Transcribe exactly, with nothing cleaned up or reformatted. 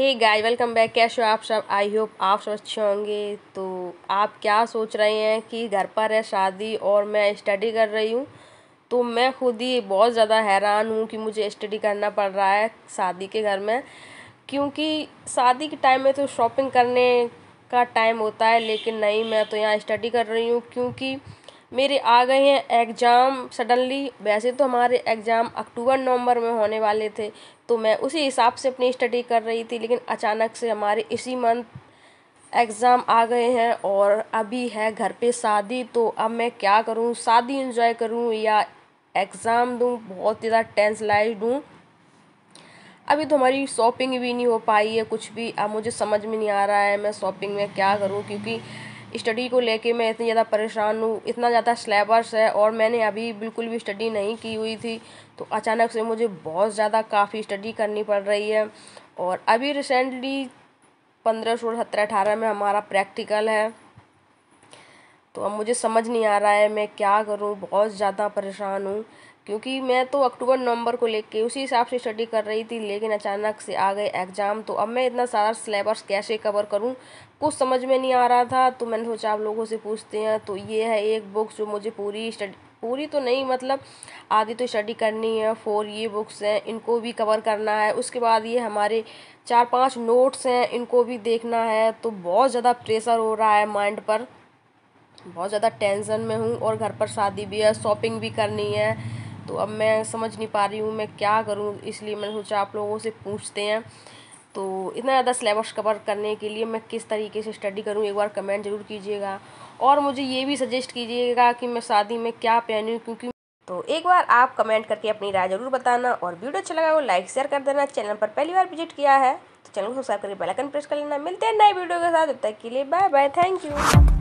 Hey guys welcome back. कैसे हो आप सब? आई होप आप सब अच्छे होंगे। तो आप क्या सोच रहे हैं कि घर पर है शादी और मैं स्टडी कर रही हूँ? तो मैं खुद ही बहुत ज़्यादा हैरान हूँ कि मुझे स्टडी करना पड़ रहा है शादी के घर में, क्योंकि शादी के टाइम में तो शॉपिंग करने का टाइम होता है, लेकिन नहीं, मैं तो यहाँ स्टडी कर रही हूँ क्योंकि मेरे आ गए हैं एग्ज़ाम सडनली। वैसे तो हमारे एग्ज़ाम अक्टूबर नवंबर में होने वाले थे, तो मैं उसी हिसाब से अपनी स्टडी कर रही थी, लेकिन अचानक से हमारे इसी मंथ एग्ज़ाम आ गए हैं और अभी है घर पे शादी। तो अब मैं क्या करूं, शादी एंजॉय करूं या एग्ज़ाम दूं? बहुत ज़्यादा टेंस लाइज दूँ। अभी तो हमारी शॉपिंग भी नहीं हो पाई है कुछ भी। अब मुझे समझ में नहीं आ रहा है मैं शॉपिंग में क्या करूँ, क्योंकि स्टडी को लेके मैं इतनी ज़्यादा परेशान हूँ। इतना ज़्यादा सिलेबस है और मैंने अभी बिल्कुल भी स्टडी नहीं की हुई थी, तो अचानक से मुझे बहुत ज़्यादा काफ़ी स्टडी करनी पड़ रही है। और अभी रिसेंटली पंद्रह सोलह सत्रह अठारह में हमारा प्रैक्टिकल है, तो अब मुझे समझ नहीं आ रहा है मैं क्या करूँ। बहुत ज़्यादा परेशान हूँ क्योंकि मैं तो अक्टूबर नवंबर को लेके उसी हिसाब से स्टडी कर रही थी, लेकिन अचानक से आ गए एग्ज़ाम। तो अब मैं इतना सारा सिलेबस कैसे कवर करूं, कुछ समझ में नहीं आ रहा था। तो मैंने सोचा आप लोगों से पूछते हैं। तो ये है एक बुक्स जो मुझे पूरी स्टडी पूरी तो नहीं, मतलब आधी तो स्टडी करनी है। फोर ये बुक्स हैं, इनको भी कवर करना है। उसके बाद ये हमारे चार पाँच नोट्स हैं, इनको भी देखना है। तो बहुत ज़्यादा प्रेशर हो रहा है माइंड पर, बहुत ज़्यादा टेंशन में हूँ। और घर पर शादी भी है, शॉपिंग भी करनी है। तो अब मैं समझ नहीं पा रही हूँ मैं क्या करूँ, इसलिए मैंने सोचा आप लोगों से पूछते हैं। तो इतना ज़्यादा सिलेबस कवर करने के लिए मैं किस तरीके से स्टडी करूँ, एक बार कमेंट ज़रूर कीजिएगा। और मुझे ये भी सजेस्ट कीजिएगा कि मैं शादी में क्या पहनूँ, क्योंकि तो एक बार आप कमेंट करके अपनी राय ज़रूर बताना। और वीडियो अच्छा लगा वो लाइक शेयर कर देना। चैनल पर पहली बार विजिट किया है तो चैनल को सब्सक्राइब करके बेल आइकन प्रेस कर लेना। मिलते हैं नए वीडियो के साथ, तब तक के लिए बाय बाय। Thank you.